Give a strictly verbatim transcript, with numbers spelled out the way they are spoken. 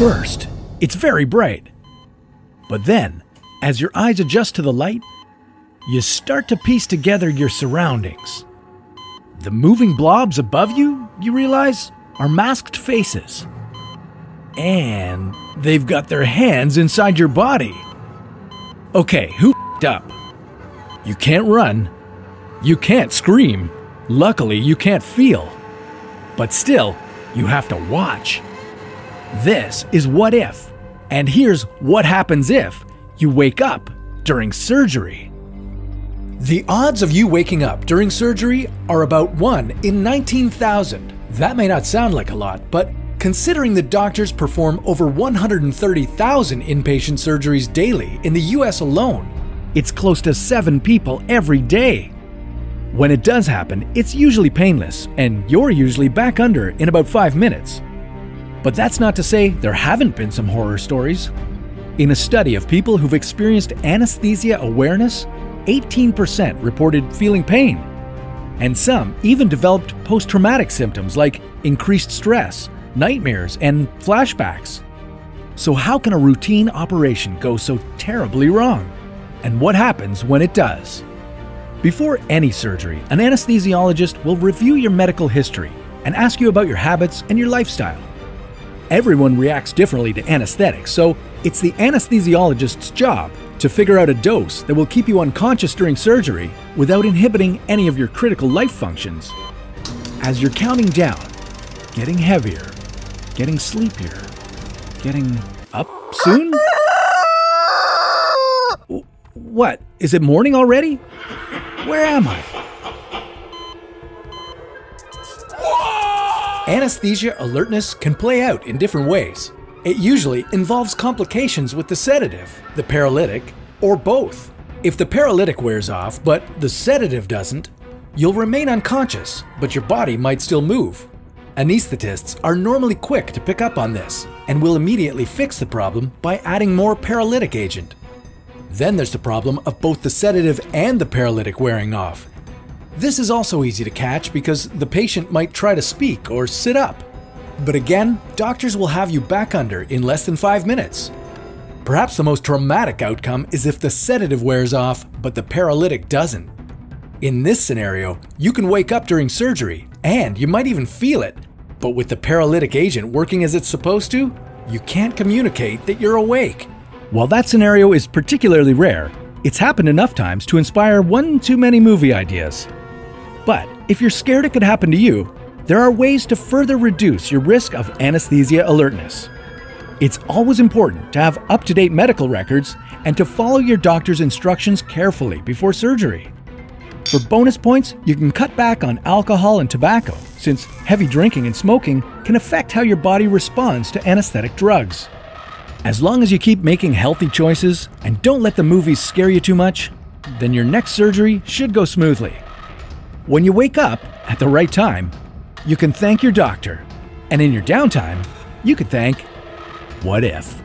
First, it's very bright. But then, as your eyes adjust to the light, you start to piece together your surroundings. The moving blobs above you, you realize, are masked faces. And they've got their hands inside your body. Okay, who f***ed up? You can't run. You can't scream. Luckily, you can't feel. But still, you have to watch. This is What If, and here's what happens if you wake up during surgery. The odds of you waking up during surgery are about one in nineteen thousand. That may not sound like a lot, but considering the doctors perform over one hundred thirty thousand inpatient surgeries daily in the U S alone, it's close to seven people every day. When it does happen, it's usually painless, and you're usually back under in about five minutes. But that's not to say there haven't been some horror stories. In a study of people who've experienced anesthesia awareness, eighteen percent reported feeling pain. And some even developed post-traumatic symptoms like increased stress, nightmares, and flashbacks. So how can a routine operation go so terribly wrong? And what happens when it does? Before any surgery, an anesthesiologist will review your medical history and ask you about your habits and your lifestyle. Everyone reacts differently to anesthetics, so it's the anesthesiologist's job to figure out a dose that will keep you unconscious during surgery without inhibiting any of your critical life functions. As you're counting down, getting heavier, getting sleepier, getting up soon? What? Is it morning already? Where am I? Anesthesia alertness can play out in different ways. It usually involves complications with the sedative, the paralytic, or both. If the paralytic wears off, but the sedative doesn't, you'll remain unconscious, but your body might still move. Anesthetists are normally quick to pick up on this and will immediately fix the problem by adding more paralytic agent. Then there's the problem of both the sedative and the paralytic wearing off. This is also easy to catch because the patient might try to speak or sit up. But again, doctors will have you back under in less than five minutes. Perhaps the most traumatic outcome is if the sedative wears off, but the paralytic doesn't. In this scenario, you can wake up during surgery, and you might even feel it. But with the paralytic agent working as it's supposed to, you can't communicate that you're awake. While that scenario is particularly rare, it's happened enough times to inspire one too many movie ideas. But if you're scared it could happen to you, there are ways to further reduce your risk of anesthesia alertness. It's always important to have up-to-date medical records and to follow your doctor's instructions carefully before surgery. For bonus points, you can cut back on alcohol and tobacco, since heavy drinking and smoking can affect how your body responds to anesthetic drugs. As long as you keep making healthy choices and don't let the movies scare you too much, then your next surgery should go smoothly. When you wake up at the right time, you can thank your doctor. And in your downtime, you can thank What If.